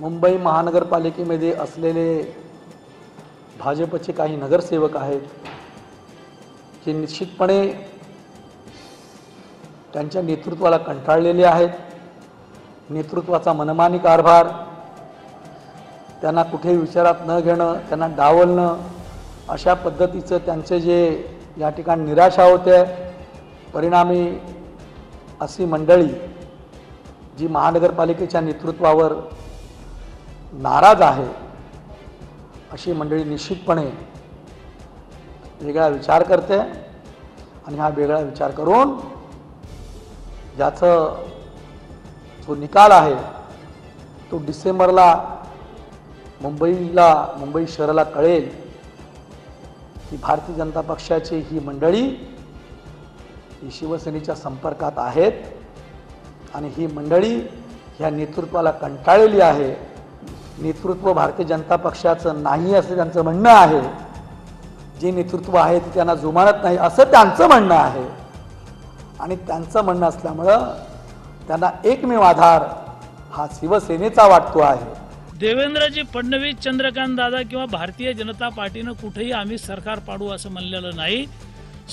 मुंबई महानगरपालिकेमध्ये असलेले भाजपचे काही नगरसेवक आहेत जे निश्चितपणे त्यांच्या नेतृत्वाला कंटाळलेले आहेत। नेतृत्वाचा मनमानी कारभार, त्यांना कुठे विचारात न घेणं, त्यांना डावलणं, अशा पद्धतीचं त्यांचे जे या ठिकाणी निराशा होते, परिणामी अशी मंडळी जी महानगरपालिकेच्या नेतृत्वावर नाराज आहे अशी मंडळी निश्चितपणे वेगळा विचार करते आणि हा वेगळा विचार करून ज्याचा जो निकाल आहे तो डिसेंबरला मुंबई शहराला कळेल की भारतीय जनता पक्षाची ही मंडळी ही शिवसेनेच्या संपर्कात आहेत आणि ही मंडळी ह्या नेतृत्वाला कंटाळलेली आहे। नेतृत्व भारतीय जनता पक्षाचं नाही असं त्यांचं म्हणणं आहे, जे नेतृत्व आहे ते त्यांना जुमानत नाही असं त्यांचं म्हणणं आहे आणि त्यांचं म्हणणं असल्यामुळं त्यांना एकमेव आधार हा शिवसेनेचा वाटतो आहे। देवेंद्रजी फडणवीस, चंद्रकांत दादा किंवा भारतीय जनता पार्टीनं कुठेही आम्ही सरकार पाडू असं म्हणलेलं नाही।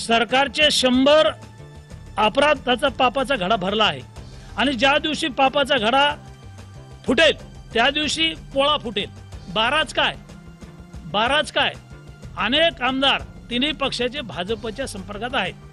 सरकारचे 100 अपराध त्याचा पापाचा घडा भरला आहे आणि ज्या दिवशी पापाचा घडा फुटेल त्या दिवशी पोळा फुटेल। बाराच काय अनेक आमदार तिन्ही पक्षाचे भाजपच्या संपर्कात आहेत।